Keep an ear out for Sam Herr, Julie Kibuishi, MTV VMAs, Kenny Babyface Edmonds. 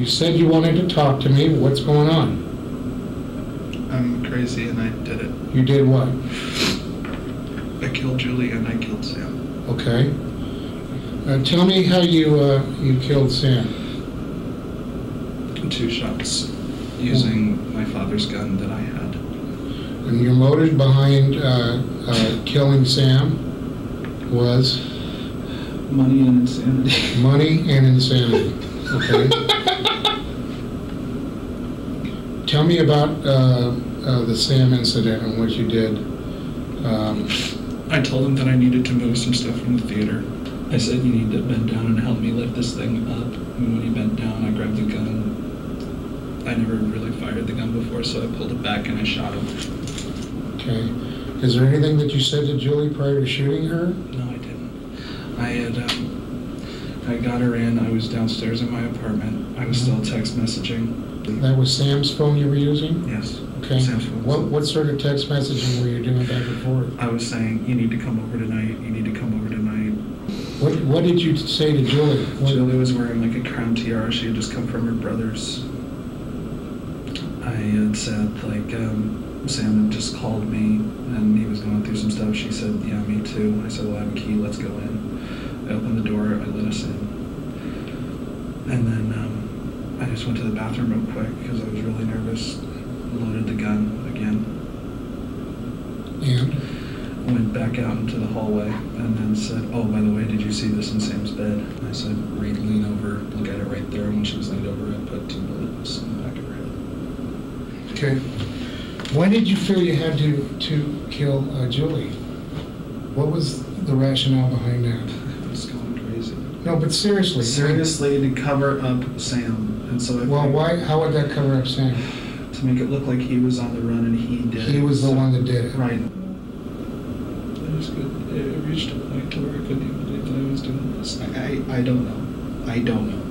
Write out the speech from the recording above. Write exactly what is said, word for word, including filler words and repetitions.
You said you wanted to talk to me. What's going on? I'm crazy and I did it. You did what? I killed Julie and I killed Sam. Okay. Uh, tell me how you uh, you killed Sam. Two shots using oh. my father's gun that I had. And your motive behind uh, uh, killing Sam was? Money and insanity. Money and insanity. Okay. Tell me about uh, uh, the Sam incident and what you did. Um, I told him that I needed to move some stuff from the theater. I said, you need to bend down and help me lift this thing up. And when he bent down, I grabbed the gun. I never really fired the gun before, so I pulled it back and I shot him. Okay. Is there anything that you said to Julie prior to shooting her? No, I didn't. I had, um, I got her in. I was downstairs in my apartment. I was still text messaging. That was Sam's phone you were using? Yes. Okay. Sam's phone. What, what sort of text messaging were you doing back and forth? I was saying, you need to come over tonight. You need to come over tonight. What, what did you say to Julie? What? Julie was wearing like a crown tiara. She had just come from her brother's. I had said, like, um, Sam had just called me and he was going through some stuff. She said, yeah, me too. I said, well, I have a key. Let's go in. I opened the door. I let us in. And then um, I just went to the bathroom real quick because I was really nervous. Loaded the gun again. And? Went back out into the hallway and then said, oh, by the way, did you see this in Sam's bed? And I said, Reed, lean over, look at it right there. And when she was leaned over, I put two bullets in the back of her head. Okay. Why did you feel you had to, to kill uh, Julie? What was the rationale behind that? I was going crazy. No, but seriously. Seriously, to cover up Sam. And so. Well, why? How would that cover up Sam? To make it look like he was on the run and he did it. He was the one that did it. Right. It reached a point to where I couldn't even believe that I was doing this. I, I, I don't know. I don't know.